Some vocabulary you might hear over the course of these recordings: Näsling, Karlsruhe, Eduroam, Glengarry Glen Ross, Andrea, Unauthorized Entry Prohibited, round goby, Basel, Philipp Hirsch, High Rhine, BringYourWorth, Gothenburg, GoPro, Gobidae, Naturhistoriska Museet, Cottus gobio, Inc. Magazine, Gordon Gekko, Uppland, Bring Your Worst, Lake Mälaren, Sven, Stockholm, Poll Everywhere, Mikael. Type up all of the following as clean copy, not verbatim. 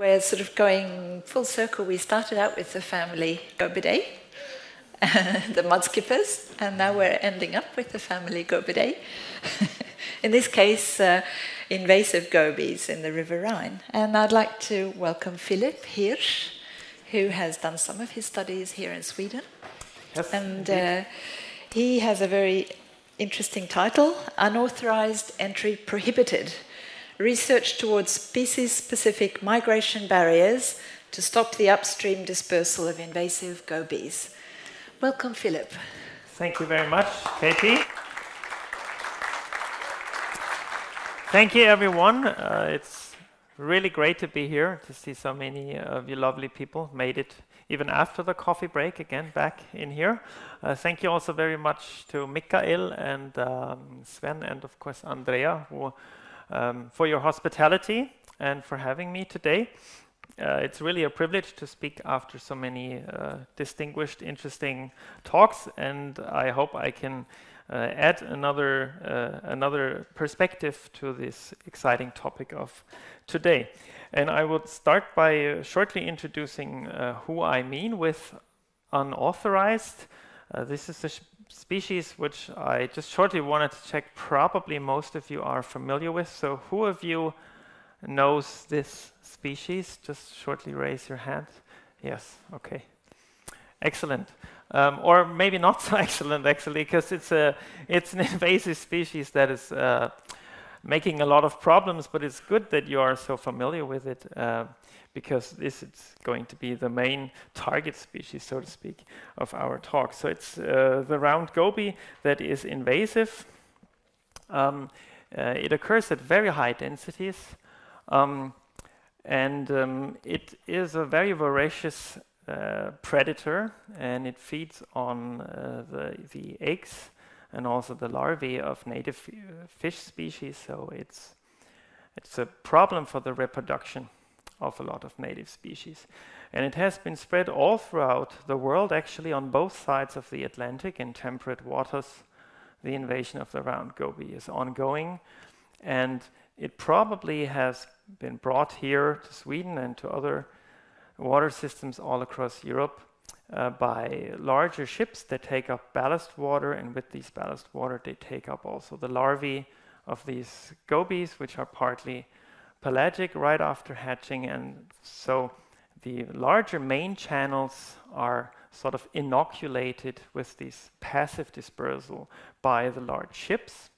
We're sort of going full circle. We started out with the family Gobidae, the mudskippers, and now we're ending up with the family Gobidae. In this case, invasive gobies in the River Rhine. And I'd like to welcome Philipp Hirsch, who has done some of his studies here in Sweden. Yes, and he has a very interesting title, Unauthorized Entry Prohibited. Research towards species-specific migration barriers to stop the upstream dispersal of invasive gobies. Welcome, Philipp. Thank you very much, Katie. Thank you, everyone. It's really great to be here, to see so many of you lovely people. Made it even after the coffee break, again, back in here. Thank you also very much to Mikael and Sven and, of course, Andrea, who for your hospitality and for having me today. It's really a privilege to speak after so many distinguished, interesting talks, and I hope I can add another perspective to this exciting topic of today. And I will start by shortly introducing who I mean with unauthorized. This is the species which I just shortly wanted to check probably most of you are familiar with. So who of you knows this species? Just shortly raise your hand. Yes, okay. Excellent. Or maybe not so excellent, actually, because it's an invasive species that is making a lot of problems, but it's good that you are so familiar with it, because this is going to be the main target species, so to speak, of our talk. So it's the round goby that is invasive. It occurs at very high densities, and it is a very voracious predator, and it feeds on the eggs and also the larvae of native fish species, so it's a problem for the reproduction of a lot of native species. And it has been spread all throughout the world, actually, on both sides of the Atlantic in temperate waters. The invasion of the round goby is ongoing, and it probably has been brought here to Sweden and to other water systems all across Europe by larger ships that take up ballast water, and with these ballast water they take up also the larvae of these gobies, which are partly pelagic right after hatching, and so the larger main channels are sort of inoculated with this passive dispersal by the large ships.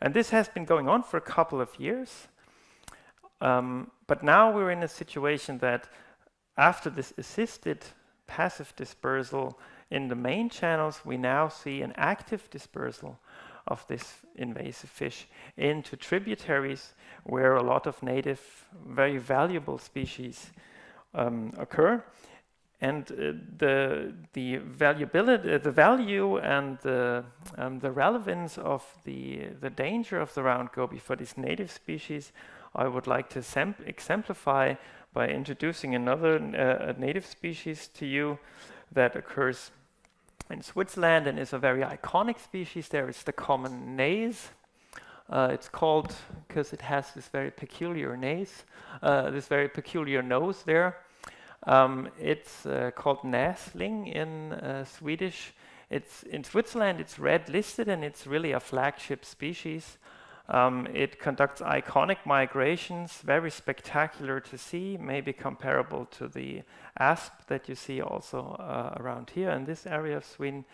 And this has been going on for a couple of years, but now we're in a situation that after this assisted passive dispersal in the main channels, we now see an active dispersal of this invasive fish into tributaries where a lot of native, very valuable species occur. And the value and the relevance of the danger of the round goby for these native species, I would like to exemplify by introducing another native species to you that occurs in Switzerland and is a very iconic species there. It's the common näs. It's called because it has this very peculiar näs, this very peculiar nose there. It's called Näsling in Swedish. It's in Switzerland, it's red listed, and it's really a flagship species. It conducts iconic migrations, very spectacular to see, maybe comparable to the asp that you see also around here in this area of Sweden.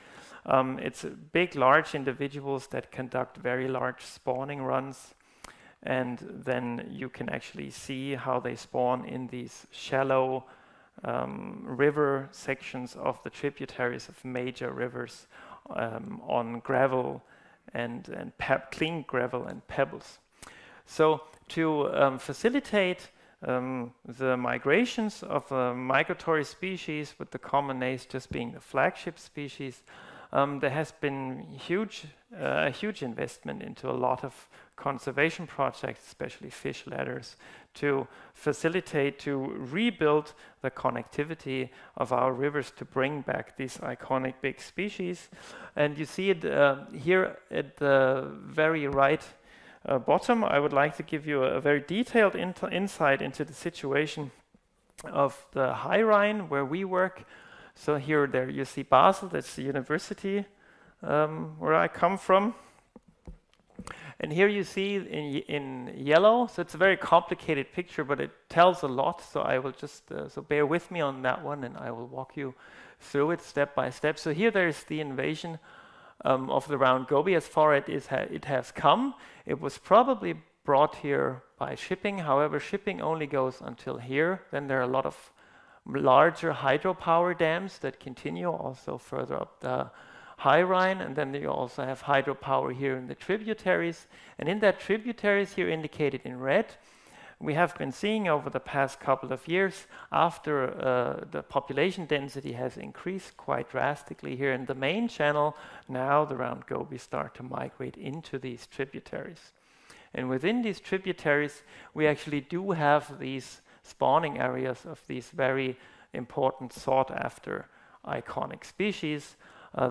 It's big, large individuals that conduct very large spawning runs, and then you can actually see how they spawn in these shallow river sections of the tributaries of major rivers on gravel and clean gravel and pebbles. So to facilitate the migrations of a migratory species, with the common näs just being the flagship species, there has been a huge investment into a lot of conservation projects, especially fish ladders, to facilitate, to rebuild the connectivity of our rivers to bring back these iconic big species. And you see it here at the very right bottom. I would like to give you a very detailed insight into the situation of the High Rhine, where we work. So here, there you see Basel, that's the university where I come from. And here you see in yellow, so it's a very complicated picture, but it tells a lot, so I will just, so bear with me on that one, and I will walk you through it step by step. So here there is the invasion of the round goby, as far as it has come. It was probably brought here by shipping, however, shipping only goes until here. Then there are a lot of larger hydropower dams that continue also further up the High Rhine, and then you also have hydropower here in the tributaries. And in that tributaries here indicated in red, we have been seeing over the past couple of years, after the population density has increased quite drastically here in the main channel, now the round goby start to migrate into these tributaries. And within these tributaries, we actually do have these spawning areas of these very important sought-after iconic species.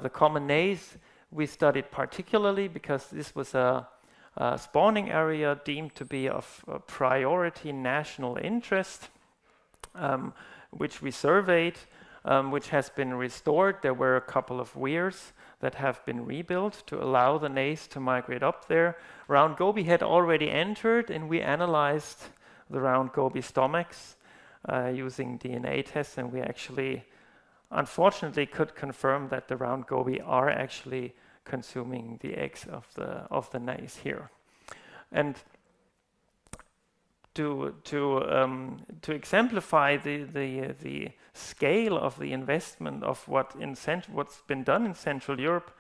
The common naze we studied particularly because this was a spawning area deemed to be of priority national interest, which we surveyed, which has been restored. There were a couple of weirs that have been rebuilt to allow the naze to migrate up there. Round goby had already entered, and we analyzed the round goby stomachs using DNA tests, and we actually unfortunately could confirm that the round goby are actually consuming the eggs of the naze here. And to exemplify the scale of the investment of what's been done in Central Europe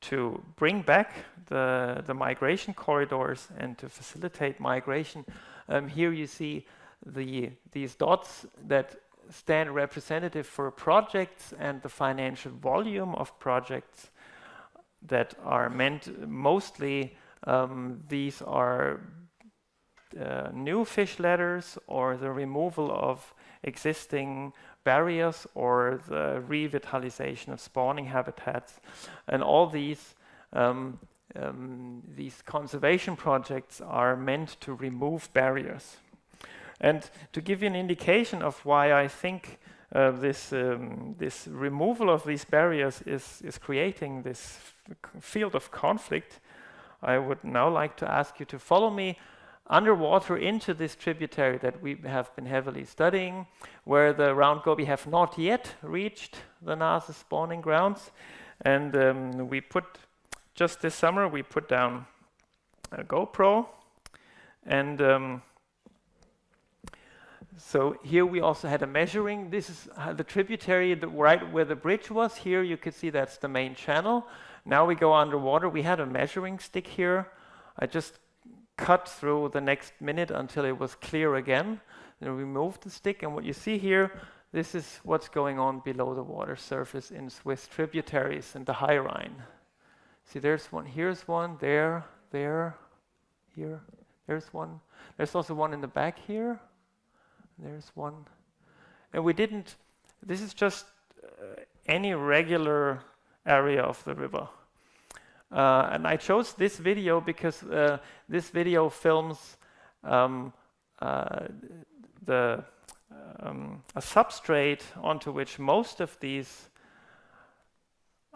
to bring back the migration corridors and to facilitate migration, here you see these dots that stand representative for projects and the financial volume of projects that are meant. Mostly these are new fish ladders or the removal of existing barriers or the revitalization of spawning habitats, and all these conservation projects are meant to remove barriers. And to give you an indication of why I think this removal of these barriers is creating this field of conflict, I would now like to ask you to follow me underwater into this tributary that we have been heavily studying, where the round goby have not yet reached the Nase's spawning grounds. And just this summer, we put down a GoPro, and so here we also had a measuring. This is the tributary right where the bridge was. Here you could see that's the main channel. Now we go underwater. We had a measuring stick here. I just cut through the next minute until it was clear again. Then we moved the stick, and what you see here, this is what's going on below the water surface in Swiss tributaries in the High Rhine. See, there's one, here's one, there, here, there's one. There's also one in the back here. There's one. And we didn't, this is just any regular area of the river. And I chose this video because this video films a substrate onto which most of these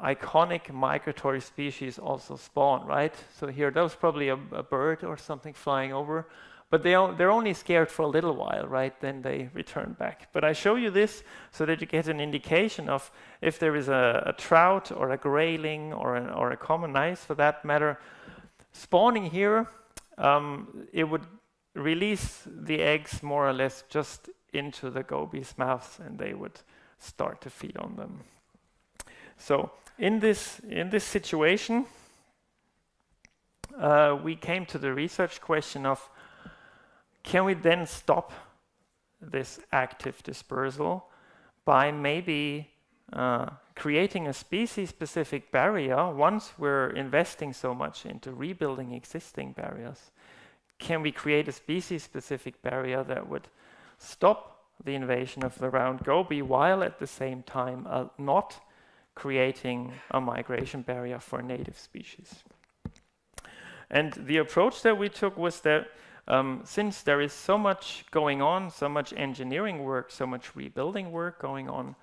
iconic migratory species also spawn, right? So here, that was probably a bird or something flying over. But they're only scared for a little while, right? Then they return back. But I show you this so that you get an indication of if there is a trout or a grayling or a common nice for that matter spawning here, it would release the eggs more or less just into the gobies' mouths, and they would start to feed on them. So in this situation, we came to the research question of, can we then stop this active dispersal by maybe creating a species-specific barrier? Once we're investing so much into rebuilding existing barriers, can we create a species-specific barrier that would stop the invasion of the round goby while at the same time not creating a migration barrier for native species? And the approach that we took was that Since there is so much going on, so much engineering work, so much rebuilding work going on,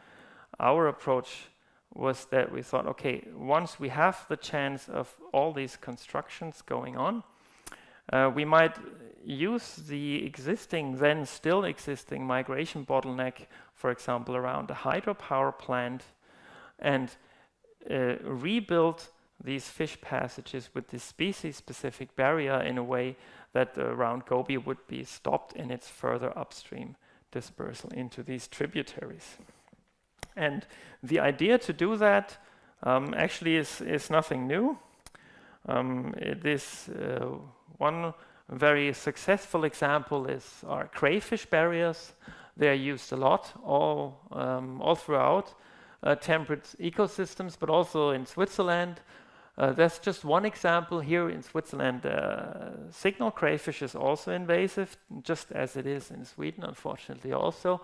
our approach was that we thought, okay, once we have the chance of all these constructions going on, we might use the existing, then still existing migration bottleneck, for example, around a hydropower plant, and rebuild these fish passages with this species-specific barrier in a way that the round goby would be stopped in its further upstream dispersal into these tributaries. And the idea to do that actually is nothing new. One very successful example is our crayfish barriers. They are used a lot all throughout temperate ecosystems, but also in Switzerland. That's just one example. Here in Switzerland, signal crayfish is also invasive, just as it is in Sweden, unfortunately also.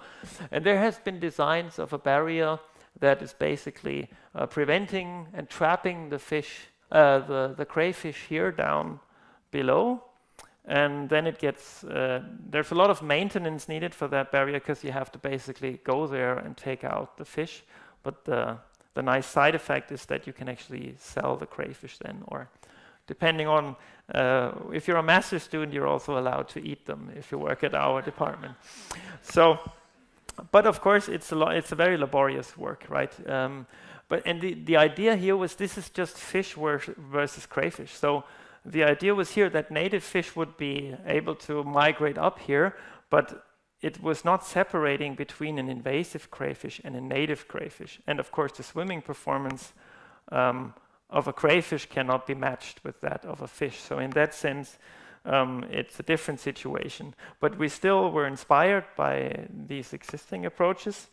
And there has been designs of a barrier that is basically preventing and trapping the fish, the crayfish here down below. And then it gets, there's a lot of maintenance needed for that barrier because you have to basically go there and take out the fish. But the nice side effect is that you can actually sell the crayfish then, or depending on, if you're a master's student, you're also allowed to eat them if you work at our department. So, but of course, it's a very laborious work, right? And the idea here was this is just fish versus crayfish. So the idea was here that native fish would be able to migrate up here, but it was not separating between an invasive crayfish and a native crayfish. And of course, the swimming performance of a crayfish cannot be matched with that of a fish. So in that sense, it's a different situation. But we still were inspired by these existing approaches.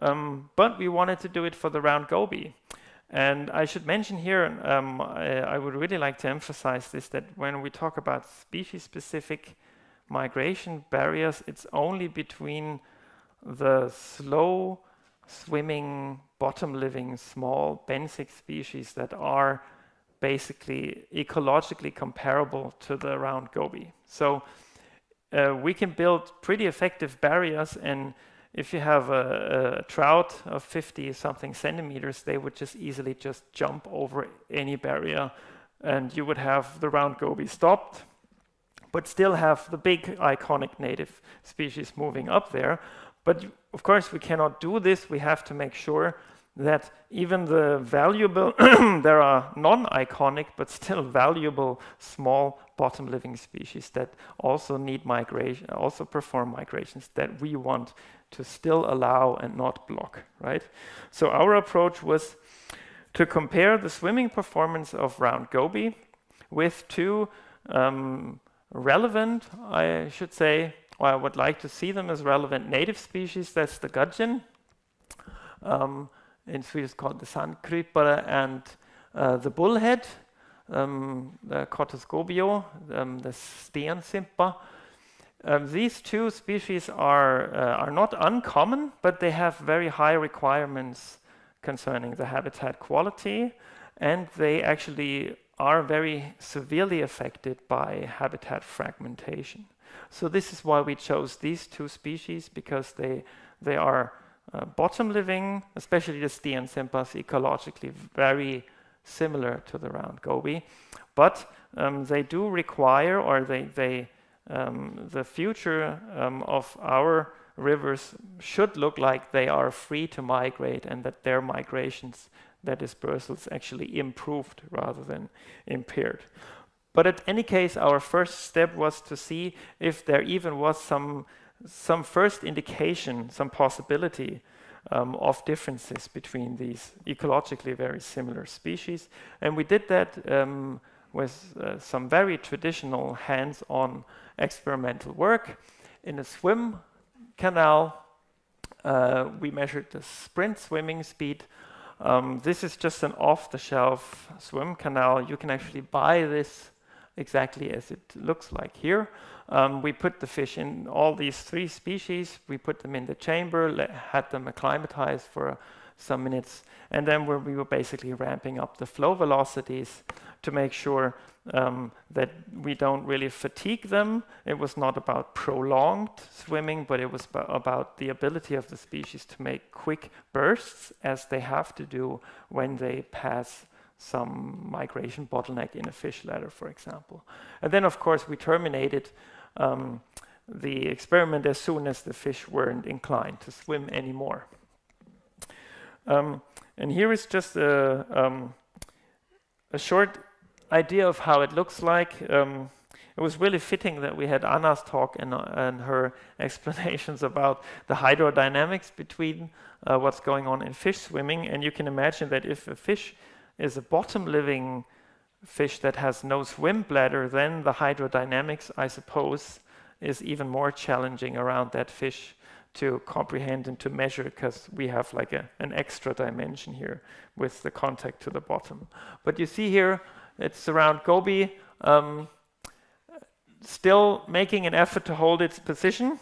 But we wanted to do it for the round goby. And I should mention here, I would really like to emphasize this, that when we talk about species-specific migration barriers, it's only between the slow swimming, bottom living, small benthic species that are basically ecologically comparable to the round goby. So we can build pretty effective barriers, and if you have a trout of 50 something centimeters, they would just easily just jump over any barrier, and you would have the round goby stopped, but still have the big iconic native species moving up there. But of course, we cannot do this. We have to make sure that even the valuable, there are non-iconic, but still valuable small bottom living species that also need migration, also perform migrations that we want to still allow and not block, right? So our approach was to compare the swimming performance of round goby with two relevant, I should say, or I would like to see them as relevant native species. That's the gudgeon, in Swedish called the sandkrypare, and the bullhead, the Cottus gobio, the stensimpa. These two species are not uncommon, but they have very high requirements concerning the habitat quality, and they actually are very severely affected by habitat fragmentation. So this is why we chose these two species, because they are bottom living, especially the stensimpas, ecologically very similar to the round goby, but they do require, or the future of our rivers should look like they are free to migrate, and that their migrations, their dispersals actually improved rather than impaired. But at any case, our first step was to see if there even was some first indication, some possibility of differences between these ecologically very similar species. And we did that with some very traditional hands-on experimental work. In a swim canal, we measured the sprint swimming speed. This is just an off-the-shelf swim canal. You can actually buy this exactly as it looks like here. We put the fish in all these three species, we put them in the chamber, had them acclimatized for some minutes, and then we were basically ramping up the flow velocities to make sure that we don't really fatigue them. It was not about prolonged swimming, but it was about the ability of the species to make quick bursts, as they have to do when they pass some migration bottleneck in a fish ladder, for example. And then, of course, we terminated the experiment as soon as the fish weren't inclined to swim anymore. And here is just a short idea of how it looks like. It was really fitting that we had Anna's talk and her explanations about the hydrodynamics between what's going on in fish swimming. And you can imagine that if a fish is a bottom-living fish that has no swim bladder, then the hydrodynamics, I suppose, is even more challenging around that fish to comprehend and to measure, because we have like an extra dimension here with the contact to the bottom. But you see here, it's around goby, still making an effort to hold its position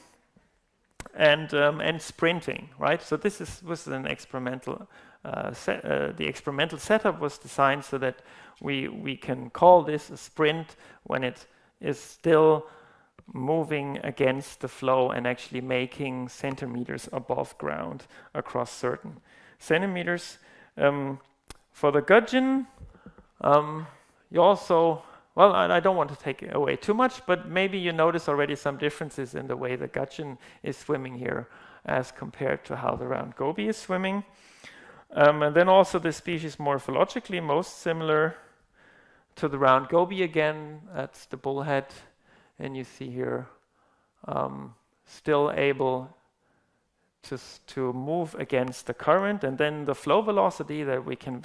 and sprinting, right? So this was an experimental. The experimental setup was designed so that we can call this a sprint when it is still moving against the flow and actually making centimeters above ground across certain centimeters. For the gudgeon, you also, well, I don't want to take away too much, but maybe you notice already some differences in the way the gudgeon is swimming here as compared to how the round goby is swimming. And then also the species morphologically most similar to the round goby again. That's the bullhead, and you see here still able to move against the current. And then the flow velocity that we can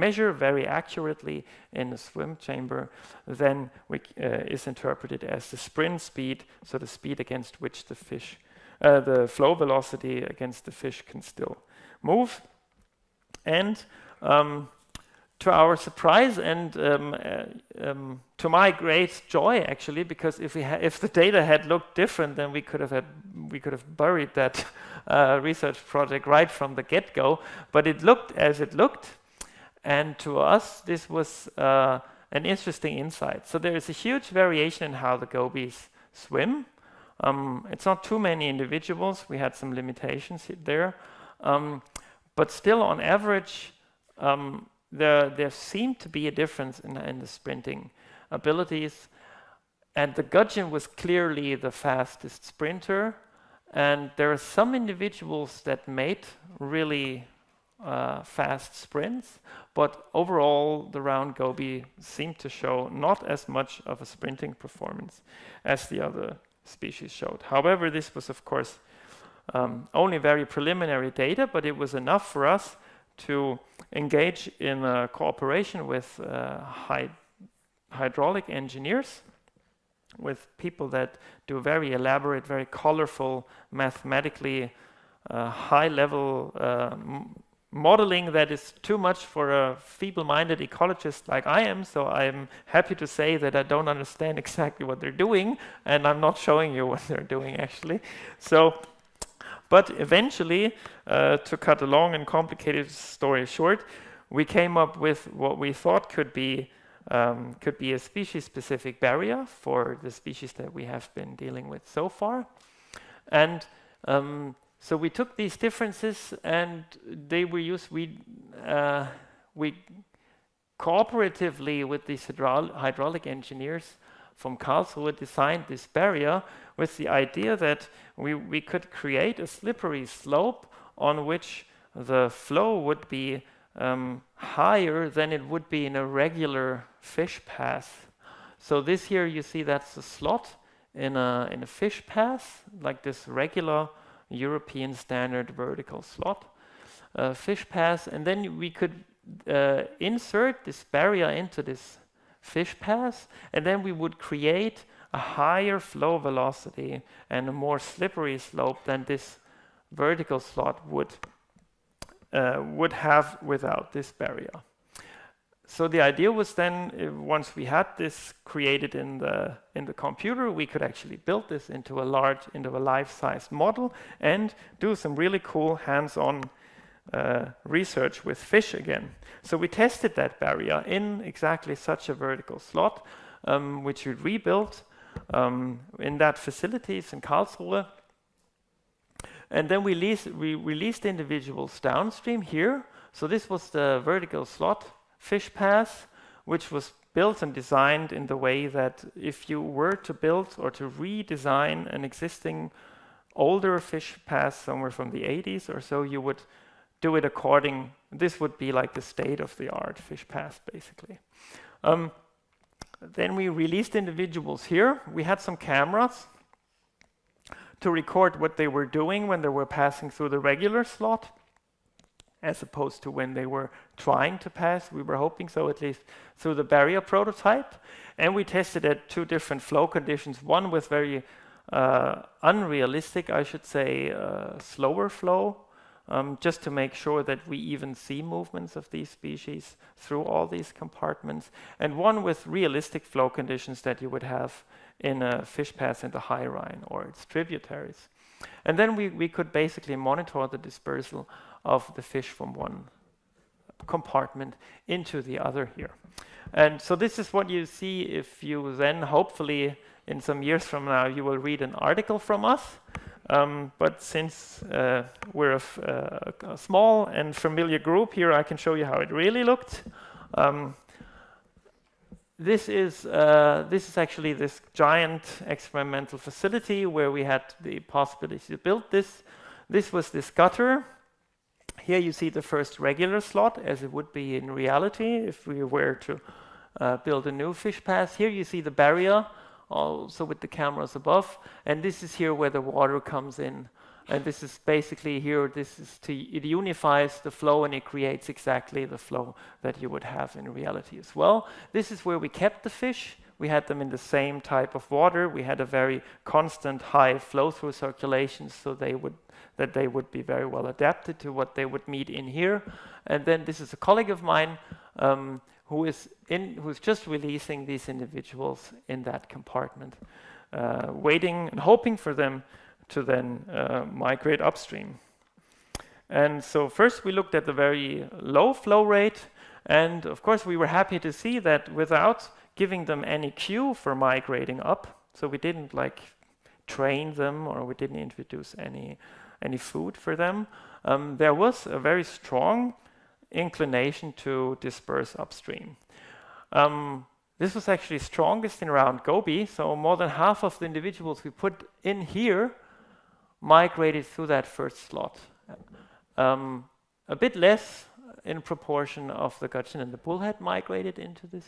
measure very accurately in the swim chamber then is interpreted as the sprint speed, so the speed against which the fish. The flow velocity against the fish can still move. And to our surprise and to my great joy, actually, because if the data had looked different, then we could have buried that research project right from the get-go. But it looked as it looked, and to us this was an interesting insight. So there is a huge variation in how the gobies swim. It's not too many individuals. We had some limitations there. But still, on average, there seemed to be a difference in the sprinting abilities. And the gudgeon was clearly the fastest sprinter. And there are some individuals that made really fast sprints. But overall, the round goby seemed to show not as much of a sprinting performance as the other species showed. However, this was, of course, only very preliminary data, but it was enough for us to engage in cooperation with hydraulic engineers, with people that do very elaborate, very colorful, mathematically high-level modeling that is too much for a feeble-minded ecologist like I am, so I'm happy to say that I don't understand exactly what they're doing, and I'm not showing you what they're doing, actually. So, but eventually, to cut a long and complicated story short, we came up with what we thought could be a species-specific barrier for the species that we have been dealing with so far, and so we took these differences, and they were used. We cooperatively with these hydraulic engineers from Karlsruhe designed this barrier with the idea that we could create a slippery slope on which the flow would be higher than it would be in a regular fish path. So this here you see that's a slot in a fish path, like this regular European standard vertical slot fish path, and then we could insert this barrier into this fish path, and then we would create a higher flow velocity and a more slippery slope than this vertical slot would have without this barrier. So the idea was then, once we had this created in the computer, we could actually build this into a life-sized model and do some really cool hands-on research with fish again. So we tested that barrier in exactly such a vertical slot, which we rebuilt in that facilities in Karlsruhe. And then we released individuals downstream here. So this was the vertical slot fish path, which was built and designed in the way that if you were to build or to redesign an existing older fish path somewhere from the 80s or so, you would do it according, this would be like the state-of-the-art fish path, basically. Then we released individuals here. We had some cameras to record what they were doing when they were passing through the regular slot, as opposed to when they were trying to pass, we were hoping so, at least through the barrier prototype. And we tested at two different flow conditions, one with very unrealistic, I should say, slower flow, just to make sure that we even see movements of these species through all these compartments, and one with realistic flow conditions that you would have in a fish pass in the High Rhine or its tributaries. And then we could basically monitor the dispersal of the fish from one compartment into the other here. And so this is what you see if you then, hopefully, in some years from now, you will read an article from us. But since we're a small and familiar group here, I can show you how it really looked. This is actually this giant experimental facility where we had the possibility to build this. This was this gutter. Here you see the first regular slot, as it would be in reality if we were to build a new fish pass. Here you see the barrier, also with the cameras above, and this is here where the water comes in. And this is basically here, it unifies the flow and it creates exactly the flow that you would have in reality as well. This is where we kept the fish. We had them in the same type of water. We had a very constant high flow-through circulation, so that they would be very well adapted to what they would meet in here. And then this is a colleague of mine who's just releasing these individuals in that compartment, waiting and hoping for them to then migrate upstream. And so first we looked at the very low flow rate, and of course we were happy to see that without giving them any cue for migrating up, so we didn't like train them or we didn't introduce any food for them, there was a very strong inclination to disperse upstream. This was actually strongest in round goby, so more than half of the individuals we put in here migrated through that first slot. A bit less in proportion of the gudgeon and the bullhead migrated into this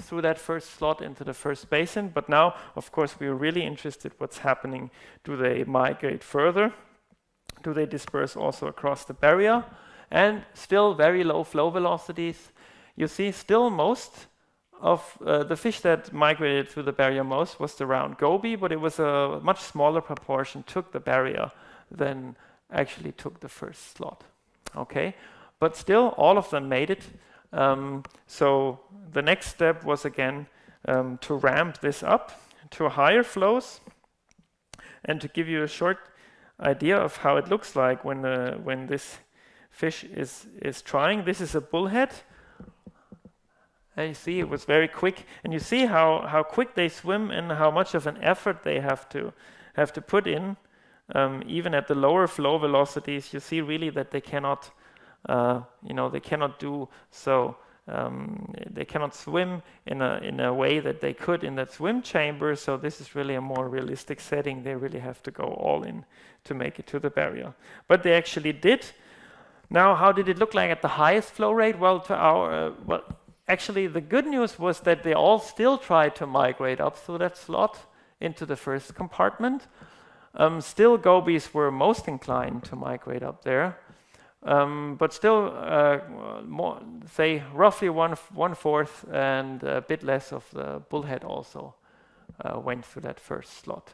through that first slot into the first basin. But now, of course, we're really interested what's happening. Do they migrate further? Do they disperse also across the barrier? And still very low flow velocities. You see, still most of the fish that migrated through the barrier most was the round goby, but it was a much smaller proportion took the barrier than actually took the first slot. Okay, but still all of them made it. So the next step was again to ramp this up to higher flows, and to give you a short idea of how it looks like when this fish is trying. This is a bullhead. And you see it was very quick, and you see how quick they swim and how much of an effort they have to put in. Even at the lower flow velocities, you see really that they cannot, they cannot swim in a way that they could in that swim chamber. So this is really a more realistic setting. They really have to go all in to make it to the barrier. But they actually did. Now, how did it look like at the highest flow rate? Well, actually, the good news was that they all still tried to migrate up through that slot into the first compartment. Still, gobies were most inclined to migrate up there, but still, say, roughly one-fourth and a bit less of the bullhead also went through that first slot.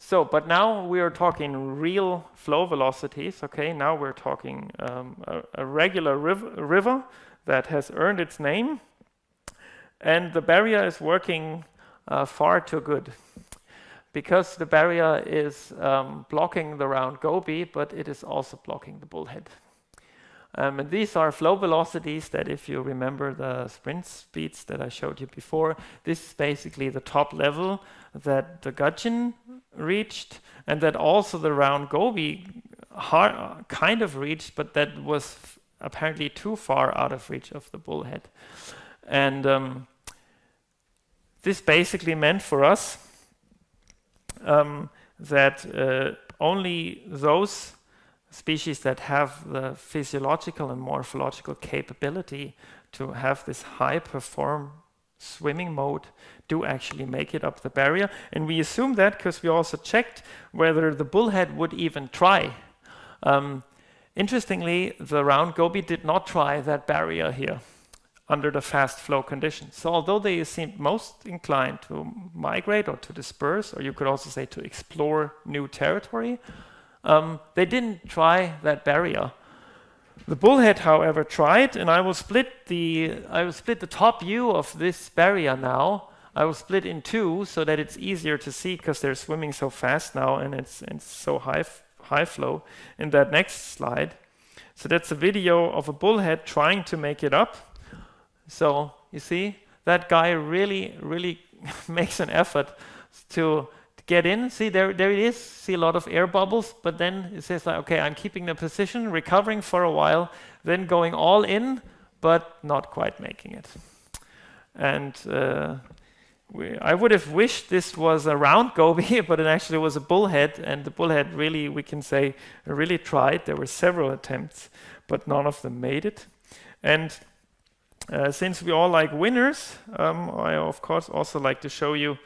So, but now we are talking real flow velocities, okay? Now we're talking a regular river that has earned its name, and the barrier is working far too good. Because the barrier is blocking the round goby, but it is also blocking the bullhead. And these are flow velocities that, if you remember the sprint speeds that I showed you before, this is basically the top level that the gudgeon reached, and that also the round goby kind of reached, but that was apparently too far out of reach of the bullhead. And this basically meant for us that only those species that have the physiological and morphological capability to have this high-perform swimming mode do actually make it up the barrier. And we assume that because we also checked whether the bullhead would even try. Interestingly, the round goby did not try that barrier here under the fast flow conditions. So although they seemed most inclined to migrate or to disperse, or you could also say to explore new territory, they didn't try that barrier. The bullhead, however, tried, and I will split the top view of this barrier now. I will split in two so that it's easier to see, because they're swimming so fast now and it's so high flow in that next slide. So that's a video of a bullhead trying to make it up. So you see, that guy really, really makes an effort to get in. See, there it is. See a lot of air bubbles, but then it says, like, okay, I'm keeping the position, recovering for a while, then going all in, but not quite making it. And I would have wished this was a round goby, but it actually was a bullhead, and the bullhead really, we can say, really tried. There were several attempts, but none of them made it. And since we all like winners, I of course also like to show you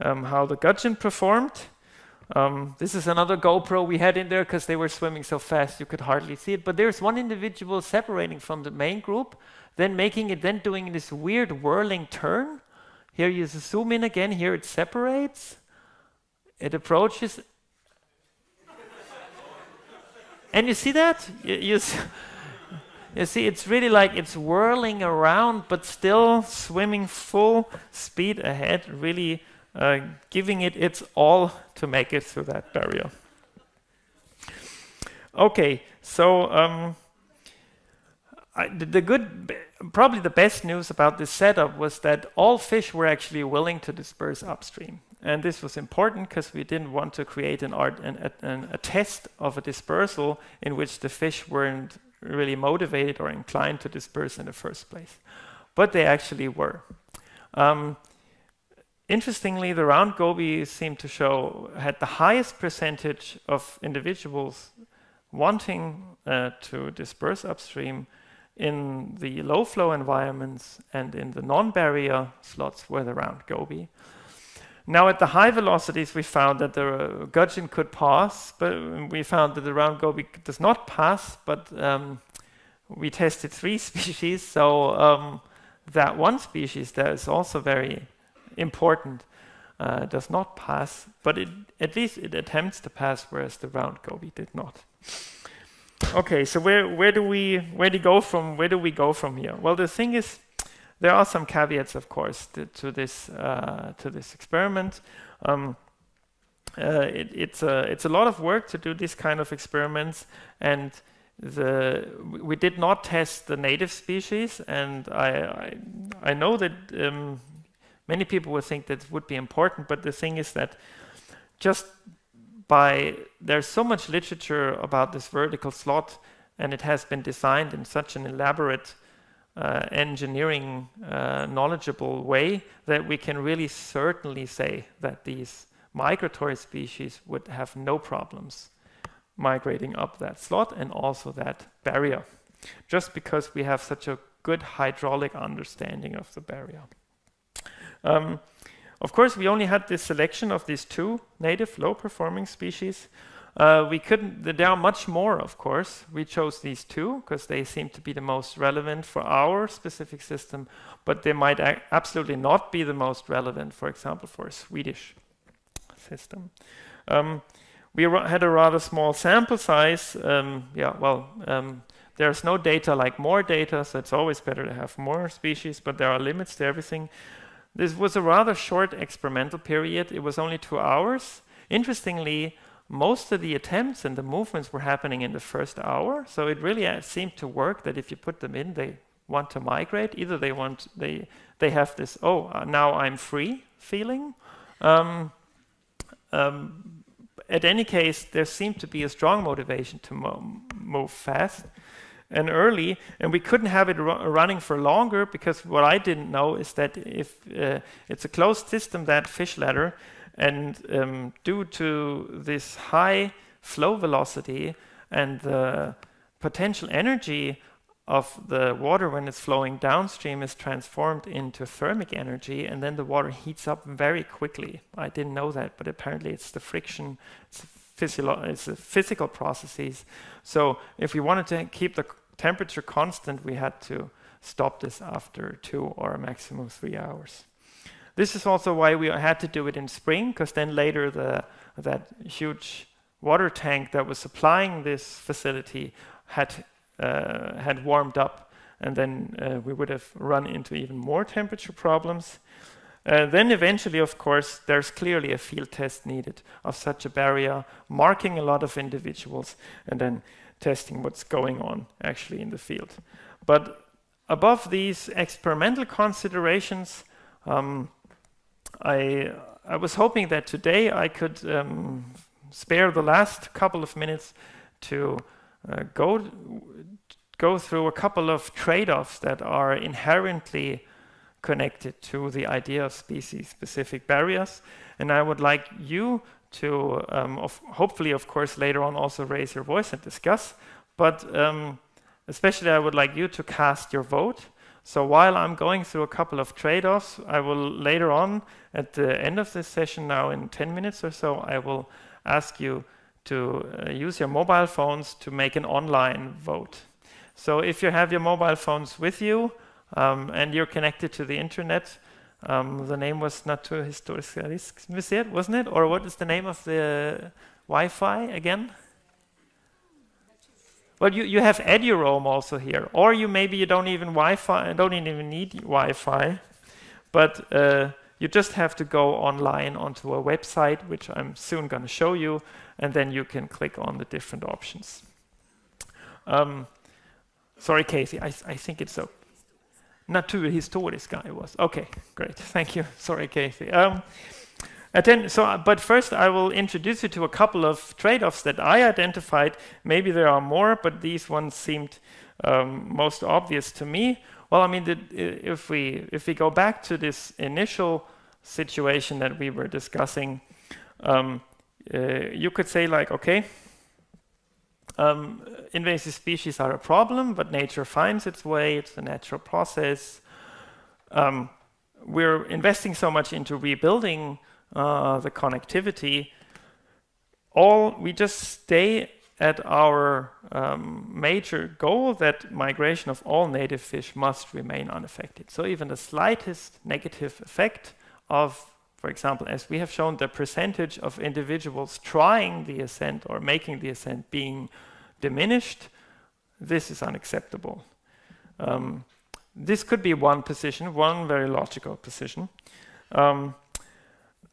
how the gudgeon performed. This is another GoPro we had in there because they were swimming so fast you could hardly see it. But there's one individual separating from the main group, then making it, then doing this weird whirling turn. Here you zoom in again, here it separates, it approaches. And you see that? You see, it's really like it's whirling around, but still swimming full speed ahead, really giving it its all to make it through that barrier. Okay, so probably the best news about this setup was that all fish were actually willing to disperse upstream. And this was important because we didn't want to create a test of a dispersal in which the fish weren't really motivated or inclined to disperse in the first place. But they actually were. Interestingly, the round goby seemed to show, had the highest percentage of individuals wanting to disperse upstream in the low flow environments and in the non-barrier slots were the round goby. Now at the high velocities, we found that the gudgeon could pass, but we found that the round goby does not pass, but we tested three species, so that one species that is also very important does not pass, but at least it attempts to pass, whereas the round goby did not. Okay, so where do we go from here? Well, the thing is, there are some caveats, of course, to this experiment. It's a lot of work to do this kind of experiments, and we did not test the native species. And I know that many people would think that would be important, but the thing is that there's so much literature about this vertical slot, and it has been designed in such an elaborate engineering knowledgeable way that we can really certainly say that these migratory species would have no problems migrating up that slot and also that barrier, just because we have such a good hydraulic understanding of the barrier. Of course, we only had this selection of these two native low-performing species. There are much more, of course. We chose these two because they seem to be the most relevant for our specific system, but they might absolutely not be the most relevant, for example, for a Swedish system. We had a rather small sample size. There's no data like more data, so it's always better to have more species, but there are limits to everything. This was a rather short experimental period. It was only 2 hours. Interestingly, most of the attempts and the movements were happening in the first hour, so it really seemed to work that if you put them in, they want to migrate. Either they have this, oh, now I'm free feeling. At any case, there seemed to be a strong motivation to move fast and early, and we couldn't have it running for longer because what I didn't know is that if it's a closed system, that fish ladder, and due to this high flow velocity and the potential energy of the water when it's flowing downstream is transformed into thermic energy, and then the water heats up very quickly. I didn't know that, but apparently it's the friction, it's the physical processes. So if we wanted to keep the temperature constant, we had to stop this after 2 or a maximum 3 hours. This is also why we had to do it in spring, because then later that huge water tank that was supplying this facility had warmed up, and then we would have run into even more temperature problems. Then eventually, of course, there's clearly a field test needed of such a barrier, marking a lot of individuals and then testing what's going on actually in the field. But above these experimental considerations, I was hoping that today I could spare the last couple of minutes to go through a couple of trade-offs that are inherently connected to the idea of species-specific barriers. And I would like you to, hopefully, of course, later on also raise your voice and discuss, but especially I would like you to cast your vote. So while I'm going through a couple of trade-offs, I will later on, at the end of this session now in 10 minutes or so, I will ask you to use your mobile phones to make an online vote. So if you have your mobile phones with you and you're connected to the internet, the name was Naturhistoriska Museet, wasn't it? Or what is the name of the Wi-Fi again? Well, you have Eduroam also here, or maybe you don't even Wi-Fi, don't even need Wi-Fi, but you just have to go online onto a website, which I'm soon going to show you, and then you can click on the different options. Sorry, Casey, I think it's so. Naturhistoriska it was. Okay, great, thank you. Sorry, Casey. But first I will introduce you to a couple of trade-offs that I identified. Maybe there are more, but these ones seemed most obvious to me. Well, I mean, if we go back to this initial situation that we were discussing, you could say like, okay, invasive species are a problem, but nature finds its way, it's a natural process. We're investing so much into rebuilding the connectivity. We just stay at our major goal that migration of all native fish must remain unaffected. So even the slightest negative effect of, for example, as we have shown, the percentage of individuals trying the ascent or making the ascent being diminished, this is unacceptable. This could be one position, one very logical position.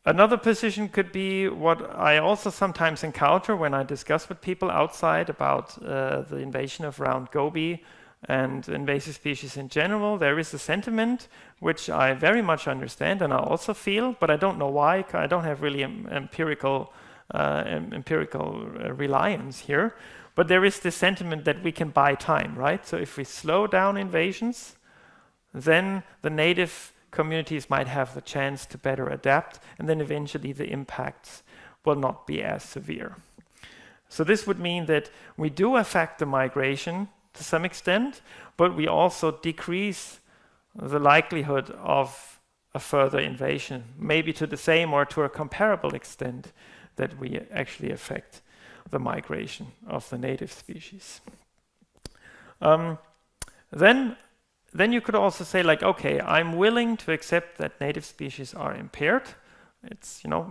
Another position could be what I also sometimes encounter when I discuss with people outside about the invasion of round goby and invasive species in general. There is a sentiment which I very much understand and I also feel, but I don't know why. I don't have really empirical reliance here. But there is this sentiment that we can buy time, right? So if we slow down invasions, then the native communities might have the chance to better adapt, and then eventually the impacts will not be as severe. So this would mean that we do affect the migration to some extent, but we also decrease the likelihood of a further invasion, maybe to the same or to a comparable extent that we actually affect the migration of the native species. Then you could also say like, okay, I'm willing to accept that native species are impaired. It's, you know,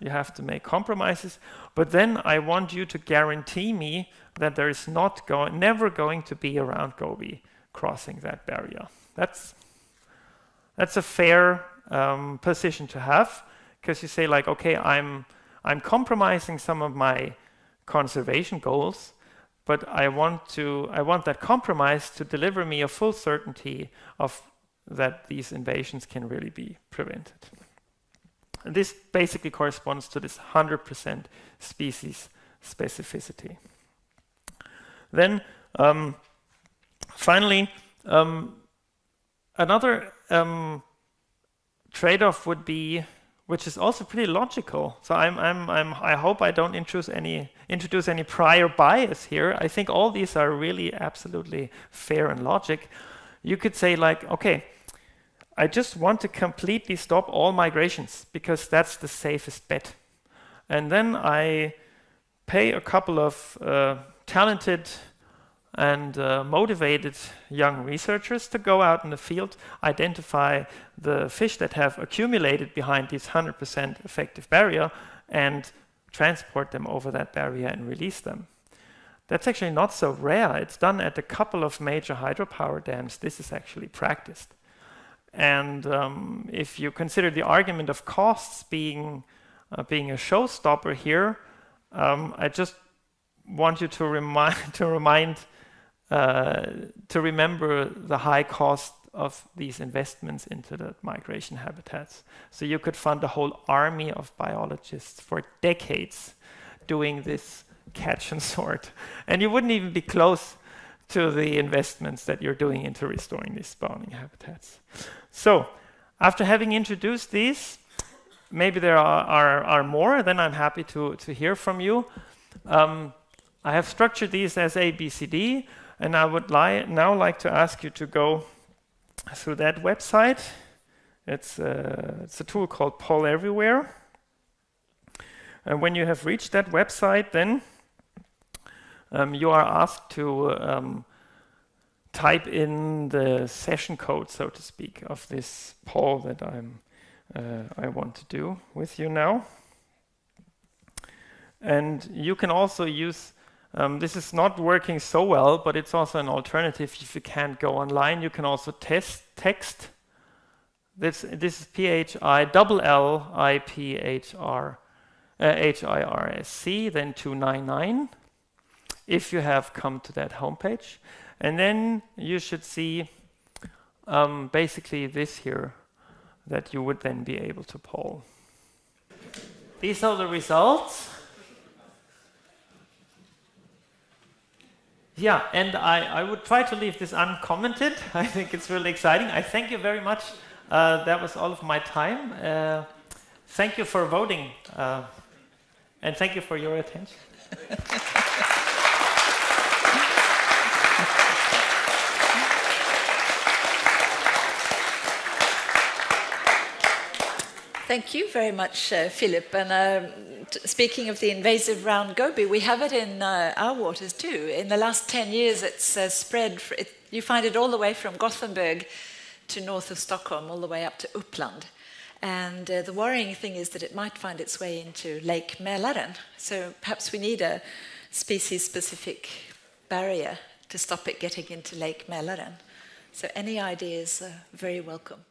you have to make compromises, but then I want you to guarantee me that there is not never going to be a round goby crossing that barrier. That's a fair position to have, because you say like, okay, I'm compromising some of my conservation goals, but I want that compromise to deliver me a full certainty of that these invasions can really be prevented. And this basically corresponds to this 100% species specificity. Then, finally, another trade-off would be, which is also pretty logical. So I hope I don't introduce any prior bias here. I think all these are really absolutely fair and logic. You could say like, okay, I just want to completely stop all migrations because that's the safest bet. And then I pay a couple of talented and motivated young researchers to go out in the field, identify the fish that have accumulated behind this 100% effective barrier and transport them over that barrier and release them. That's actually not so rare. It's done at a couple of major hydropower dams. This is actually practiced. And if you consider the argument of costs being a showstopper here, I just want you to remember the high cost of these investments into the migration habitats. So you could fund a whole army of biologists for decades doing this catch and sort, and you wouldn't even be close to the investments that you're doing into restoring these spawning habitats. So, after having introduced these, maybe there are more, then I'm happy to hear from you. I have structured these as A, B, C, D, and I would now like to ask you to go through that website. It's a tool called Poll Everywhere. And when you have reached that website, then you are asked to type in the session code, so to speak, of this poll that I want to do with you now. And you can also use, this is not working so well, but it's also an alternative. If you can't go online, you can also test text. This is PHILLIPHIRSC 299, if you have come to that homepage. And then you should see basically this here that you would then be able to poll. These are the results. Yeah, and I would try to leave this uncommented. I think it's really exciting. I thank you very much. That was all of my time. Thank you for voting, and thank you for your attention. Thank you very much, Philipp. And speaking of the invasive round goby, we have it in our waters too. In the last 10 years, it's spread. You find it all the way from Gothenburg to north of Stockholm, all the way up to Uppland. And the worrying thing is that it might find its way into Lake Mälaren. So perhaps we need a species-specific barrier to stop it getting into Lake Mälaren. So any ideas are very welcome.